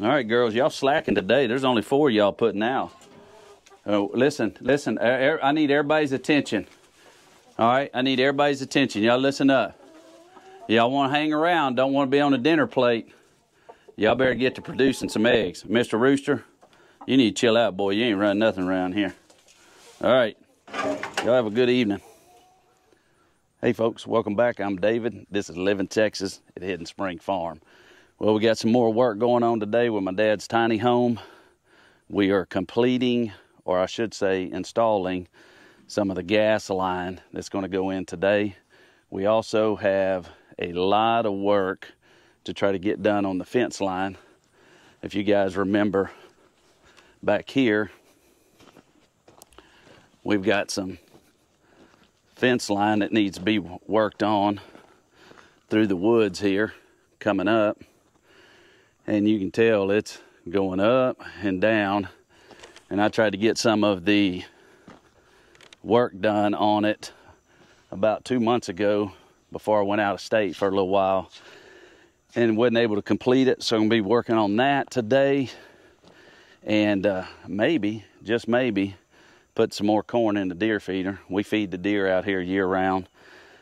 All right, girls, y'all slacking today. There's only 4 of y'all putting out. Oh, listen, I need everybody's attention. All right, I need everybody's attention. Y'all listen up. Y'all want to hang around, don't want to be on the dinner plate. Y'all better get to producing some eggs. Mr. Rooster, you need to chill out, boy. You ain't running nothing around here. All right, y'all have a good evening. Hey, folks, welcome back. I'm David. This is Living Texas at Hidden Spring Farm. Well, we got some more work going on today with my dad's tiny home. We are completing, or I should say installing, some of the gas line that's going to go in today. We also have a lot of work to try to get done on the fence line. If you guys remember back here, we've got some fence line that needs to be worked on through the woods here coming up. And you can tell it's going up and down. And I tried to get some of the work done on it about 2 months ago before I went out of state for a little while, and wasn't able to complete it. So I'm gonna be working on that today, and maybe, just maybe, put some more corn in the deer feeder. We feed the deer out here year round,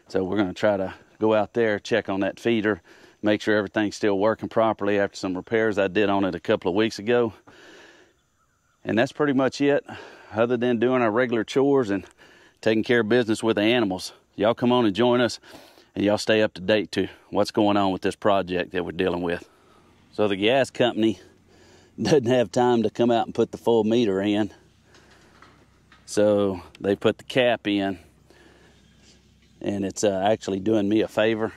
so we're gonna try to go out there, check on that feeder, make sure everything's still working properly after some repairs I did on it a couple of weeks ago. And that's pretty much it, other than doing our regular chores and taking care of business with the animals. Y'all come on and join us, and y'all stay up to date to what's going on with this project that we're dealing with. So the gas company doesn't have time to come out and put the full meter in, so they put the cap in, and it's actually doing me a favor.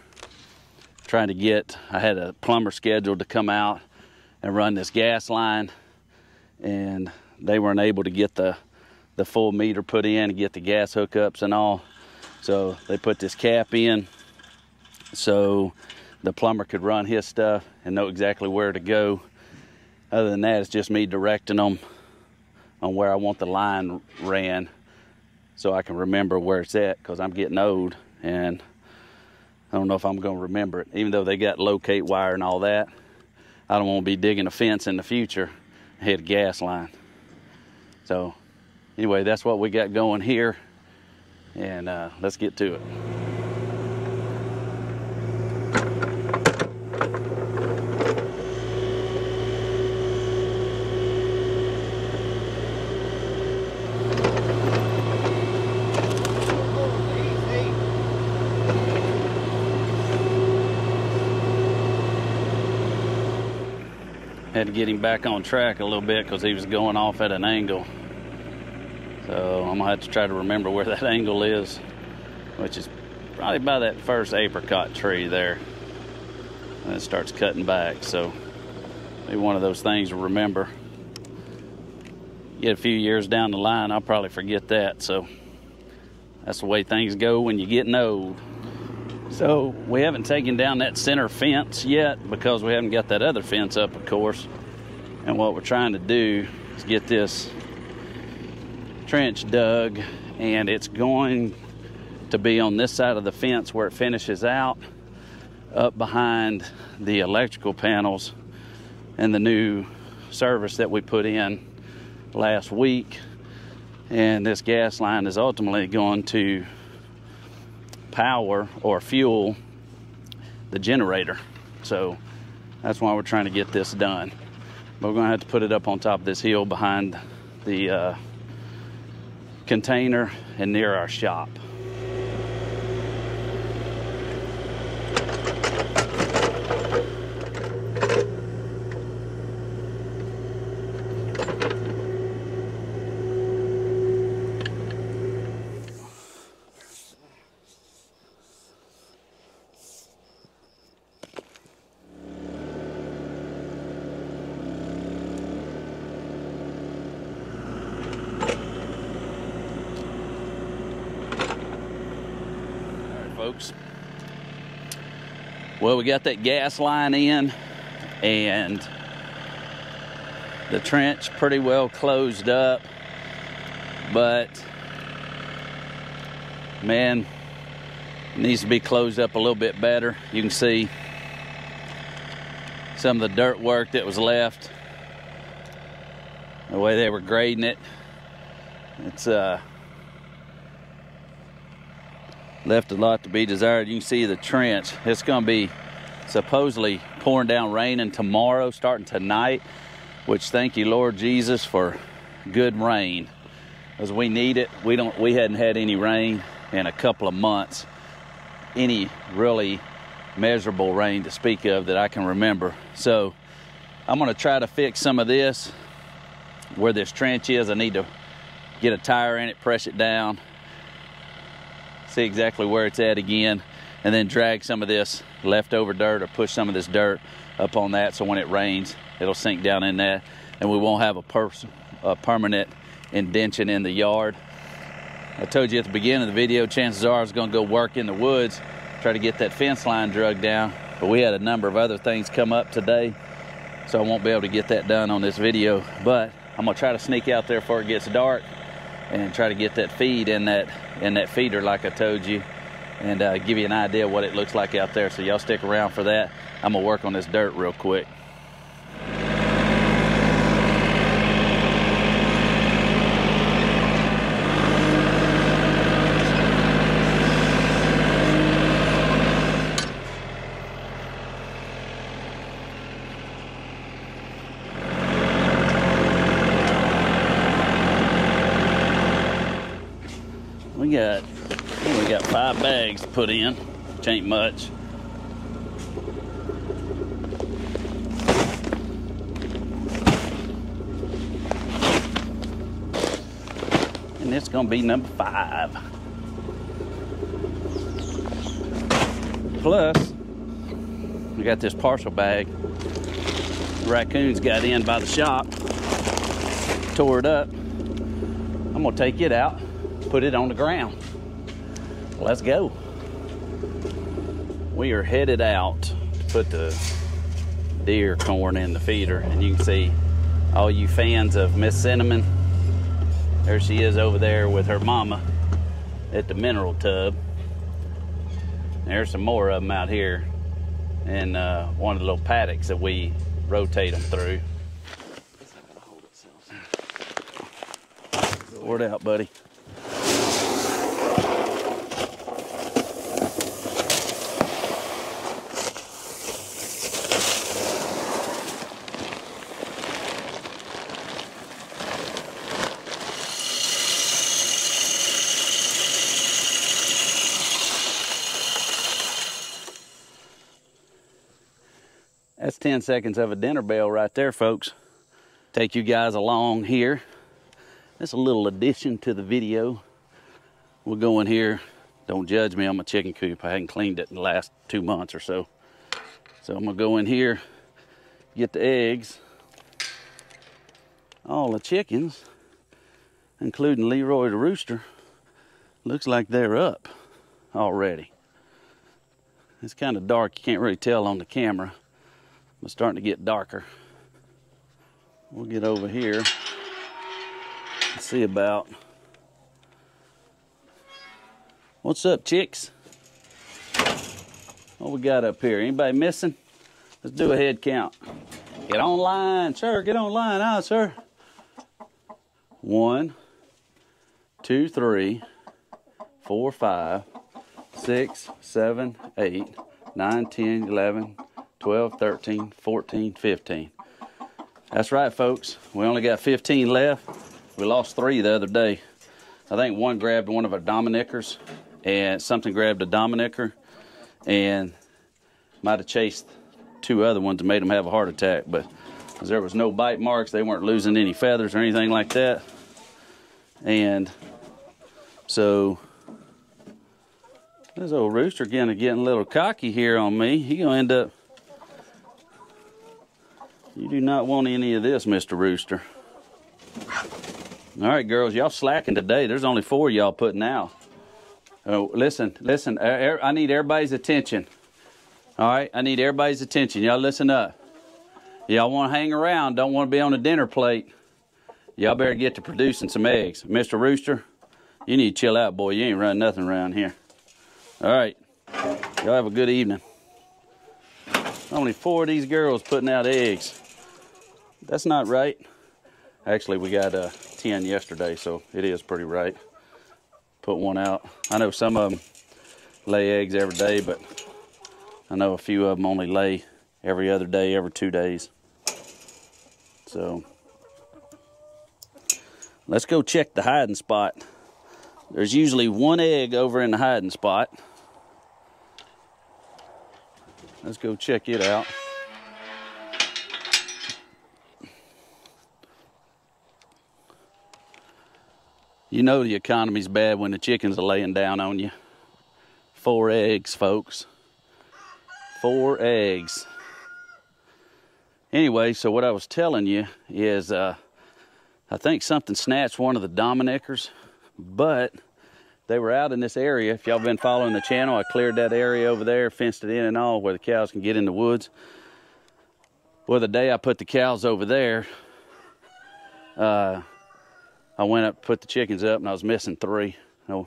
Trying to get, I had a plumber scheduled to come out and run this gas line, and they weren't able to get the full meter put in and get the gas hookups and all. So they put this cap in so the plumber could run his stuff and know exactly where to go. Other than that, it's just me directing them on where I want the line ran so I can remember where it's at, because I'm getting old and I don't know if I'm going to remember it. Even though they got locate wire and all that, I don't want to be digging a fence in the future and hit a gas line. So anyway, that's what we got going here, and let's get to it. Had to get him back on track a little bit because he was going off at an angle. So I'm gonna have to try to remember where that angle is, which is probably by that first apricot tree there. And it starts cutting back, so maybe one of those things to remember. Get a few years down the line, I'll probably forget that, so that's the way things go when you're getting old. So we haven't taken down that center fence yet because we haven't got that other fence up, of course. And what we're trying to do is get this trench dug, and it's going to be on this side of the fence where it finishes out up behind the electrical panels and the new service that we put in last week. And this gas line is ultimately going to power or fuel the generator, so that's why we're trying to get this done. But we're gonna have to put it up on top of this hill behind the container and near our shop. Well, we got that gas line in and the trench pretty well closed up, but man, it needs to be closed up a little bit better. You can see some of the dirt work that was left, the way they were grading it. It's left a lot to be desired. You can see the trench. It's gonna be supposedly pouring down rain and tomorrow, starting tonight, which thank you, Lord Jesus, for good rain, because we need it. We hadn't had any rain in a couple of months, any really measurable rain to speak of that I can remember. So I'm gonna try to fix some of this where this trench is. I need to get a tire in it, press it down, see exactly where it's at again, and then drag some of this leftover dirt or push some of this dirt up on that, so when it rains it'll sink down in that and we won't have a permanent indention in the yard. I told you at the beginning of the video, chances are I was going to go work in the woods, try to get that fence line dragged down, but we had a number of other things come up today, so I won't be able to get that done on this video. But I'm gonna try to sneak out there before it gets dark and try to get that feed in that feeder like I told you, and give you an idea what it looks like out there. So y'all stick around for that. I'm gonna work on this dirt real quick. We got 5 bags to put in, which ain't much. And it's gonna be number 5. Plus, we got this parcel bag. The raccoons got in by the shop, tore it up. I'm gonna take it out, put it on the ground. Let's go. We are headed out to put the deer corn in the feeder, and you can see, all you fans of Miss Cinnamon, there she is over there with her mama at the mineral tub. There's some more of them out here in one of the little paddocks that we rotate them through. Pour it out, buddy. That's 10 seconds of a dinner bell right there, folks. Take you guys along here. That's a little addition to the video. We'll go in here. Don't judge me on my chicken coop. I hadn't cleaned it in the last 2 months or so. So I'm gonna go in here, get the eggs, all the chickens, including Leroy the rooster. Looks like they're up already. It's kind of dark, you can't really tell on the camera. It's starting to get darker. We'll get over here and see about... What's up, chicks? What we got up here? Anybody missing? Let's do a head count. Get online, sir. Get online, aye, sir. 1, 2, 3, 4, 5, 6, 7, 8, 9, 10, 11, 12, 13, 14, 15. That's right, folks. We only got 15 left. We lost 3 the other day. I think one grabbed one of our Dominickers, and something grabbed a Dominicker, and might have chased 2 other ones and made them have a heart attack. But there was no bite marks, they weren't losing any feathers or anything like that. And so this old rooster getting a little cocky here on me. He gonna end up... You do not want any of this, Mr. Rooster. All right, girls, y'all slacking today. There's only 4 y'all putting out. Oh, listen, I need everybody's attention. All right, I need everybody's attention. Y'all listen up. Y'all want to hang around, don't want to be on the dinner plate. Y'all better get to producing some eggs. Mr. Rooster, you need to chill out, boy. You ain't running nothing around here. All right, y'all have a good evening. Only 4 of these girls putting out eggs. That's not right. Actually, we got 10 yesterday, so it is pretty right. Put one out. I know some of them lay eggs every day, but I know a few of them only lay every other day, every 2 days. So let's go check the hiding spot. There's usually 1 egg over in the hiding spot. Let's go check it out. You know the economy's bad when the chickens are laying down on you. 4 eggs, folks. 4 eggs. Anyway, so what I was telling you is I think something snatched one of the Dominickers, but they were out in this area. If y'all been following the channel, I cleared that area over there, fenced it in and all, where the cows can get in the woods. Well, the day I put the cows over there, I went up, put the chickens up, and I was missing 3. I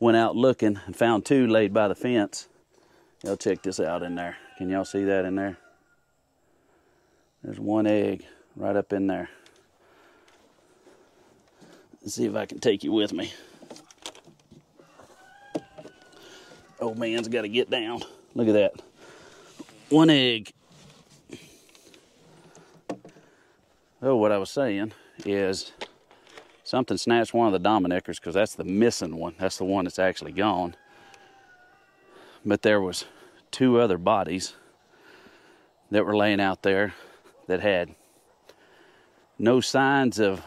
went out looking and found 2 laid by the fence. Y'all check this out in there. Can y'all see that in there? There's 1 egg right up in there. Let's see if I can take you with me. Old man's got to get down. Look at that. 1 egg. Oh, what I was saying is something snatched one of the Dominickers, because that's the missing one. That's the one that's actually gone. But there was 2 other bodies that were laying out there that had no signs of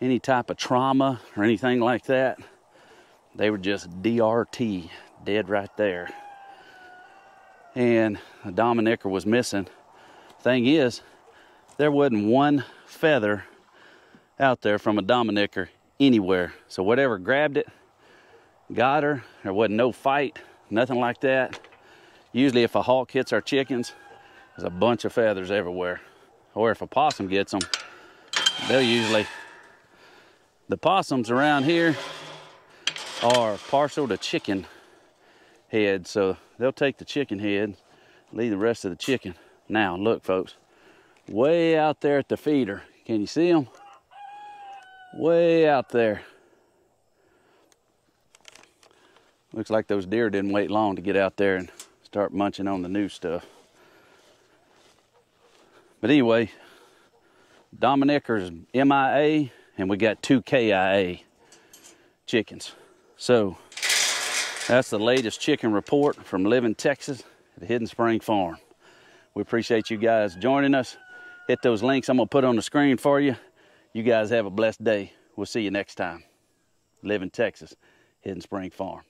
any type of trauma or anything like that. They were just DRT, dead right there. And a Dominicker was missing. Thing is, there wasn't 1 feather out there from a Dominicker anywhere. So whatever grabbed it, got her. There wasn't no fight, nothing like that. Usually if a hawk hits our chickens, there's a bunch of feathers everywhere. Or if a possum gets them, they'll usually... The possums around here are partial to chicken head, so they'll take the chicken head, leave the rest of the chicken. Now look, folks, way out there at the feeder, can you see them? Way out there. Looks like those deer didn't wait long to get out there and start munching on the new stuff. But anyway, Dominicker's MIA, and we got 2 KIA chickens. So that's the latest chicken report from Living Texas at Hidden Spring Farm. We appreciate you guys joining us. Hit those links I'm gonna put on the screen for you. You guys have a blessed day. We'll see you next time. Living Texas, Hidden Spring Farm.